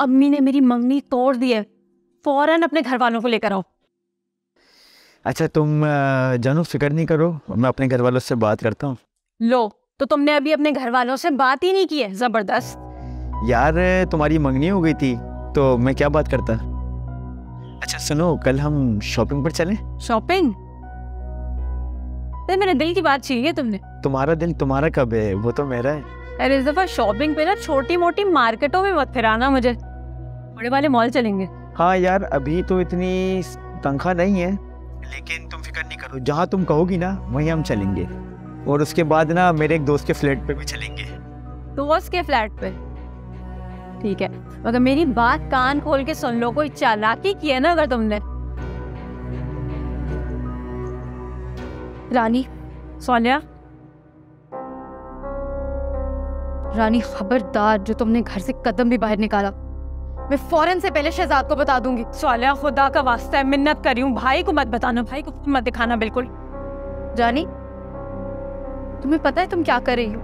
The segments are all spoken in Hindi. अम्मी ने मेरी मंगनी तोड़ दी है, फौरन अपने घर वालों को लेकर आओ। अच्छा तुम जानू फिक्र नहीं करो, मैं अपने घर वालों से बात करता हूँ। लो तो तुमने अभी अपने घर वालों से बात ही नहीं की है, जबरदस्त। यार तुम्हारी मंगनी हो गई थी तो मैं क्या बात करता। अच्छा सुनो, कल हम शॉपिंग पर चलें। शॉपिंग? मेरे दिल की बात छीनी है तुमने। तुम्हारा दिल तुम्हारा कब है, वो तो मेरा है। अरे इस दफा शॉपिंग पे ना छोटी मोटी मार्केटों में मत फिराना मुझे, बड़े वाले मॉल चलेंगे। हाँ यार अभी तो इतनी तनख्वाह नहीं है, लेकिन तुम फिक्र नहीं करो, जहाँ तुम कहोगी ना वहीं हम चलेंगे। और उसके बाद ना मेरे एक दोस्त के फ्लैट पे भी चलेंगे। दोस्त के फ्लैट पे? ठीक है, मगर मेरी बात कान खोल के सुन लो, कोई चालाकी की है ना अगर तुमने। रानी, सोनिया, रानी खबरदार, जो तुमने घर से कदम भी बाहर निकाला मैं फौरन से पहले शहजाद को बता दूंगी। सोनिया खुदा का वास्ता है, मिन्नत कर रही हूँ, भाई को मत बताना, भाई को मत दिखाना बिल्कुल। रानी तुम्हें पता है तुम क्या कर रही हो?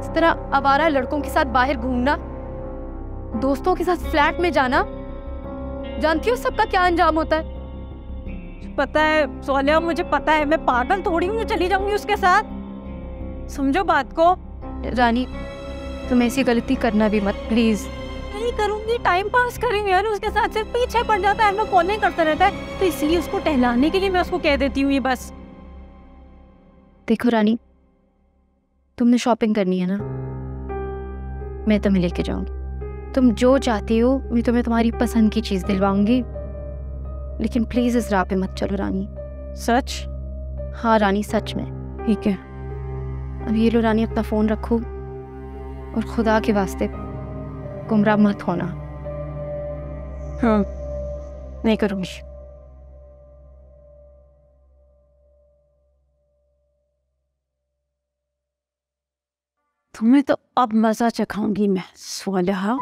इस तरह आवारा लड़कों के साथ बाहर घूमना, दोस्तों के साथ फ्लैट में जाना, जानती हो सबका क्या अंजाम होता है। पता है सोनिया, मुझे पता है, मैं पागल थोड़ी हूँ चली जाऊंगी उसके साथ। समझो बात को। रानी तुम ऐसी गलती करना भी मत प्लीज। नहीं करूंगी, टाइम पास करूंगी यार उसके साथ, सिर्फ पीछे पड़ जाता है, कॉलिंग करता रहता है, तो इसलिए उसको टहलाने के लिए मैं उसको कह देती हूँ ये बस। देखो रानी तुमने शॉपिंग करनी है ना, मैं तुम्हें लेके जाऊंगी, तुम जो चाहती हो मैं तुम्हें तुम्हारी पसंद की चीज दिलवाऊंगी, लेकिन प्लीज इस राह पे मत चलो रानी। सच? हाँ रानी सच में। ठीक है अब ये लो रानी अपना फोन रखो, और खुदा के वास्ते गुमराह मत होना। हाँ नहीं करूँगी। तुम्हें तो अब मजा चखाऊंगी मैं सोनिया।